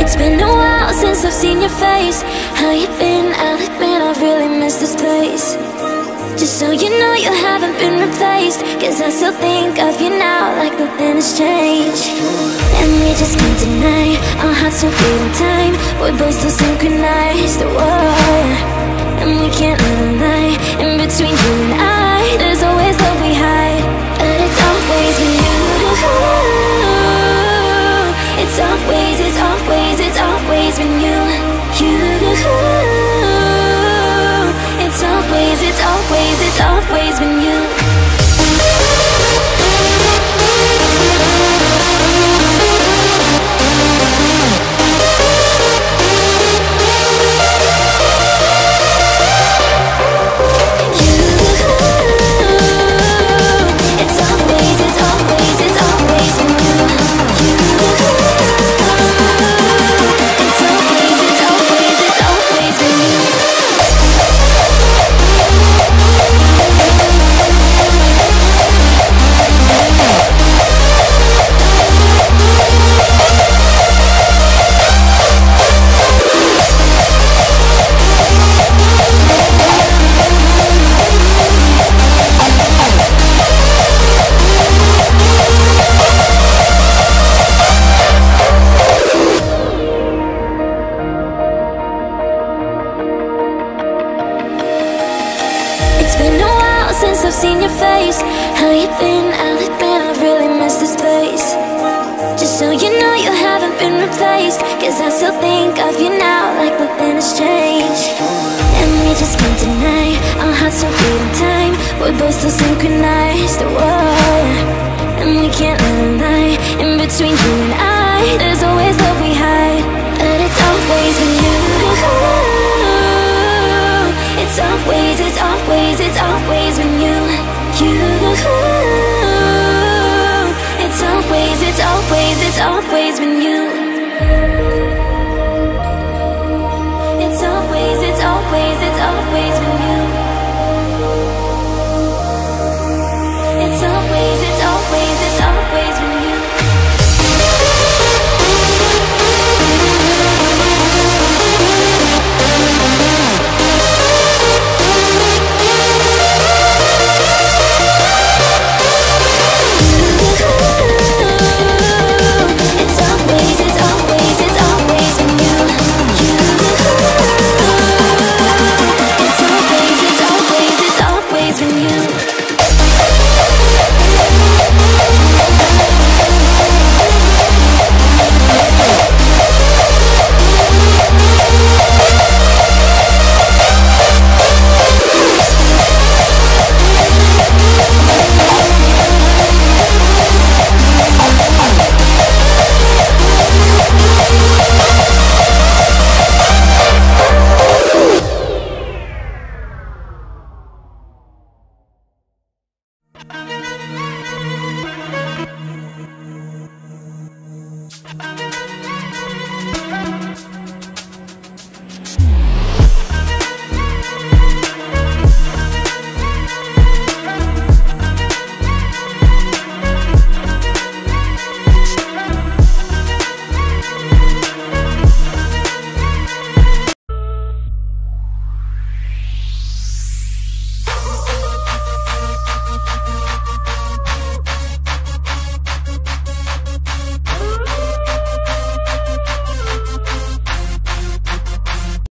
It's been a while since I've seen your face. How you been? I'll admit I really miss this place. Just so you know you haven't been replaced, 'cause I still think of you now like nothing has changed. And we just can't deny our hearts are beating time. We're both still synchronized, whoa. And we can't let a lie in between you and I. There's always love we hide, but it's always you. It's always, been you. It's always been you.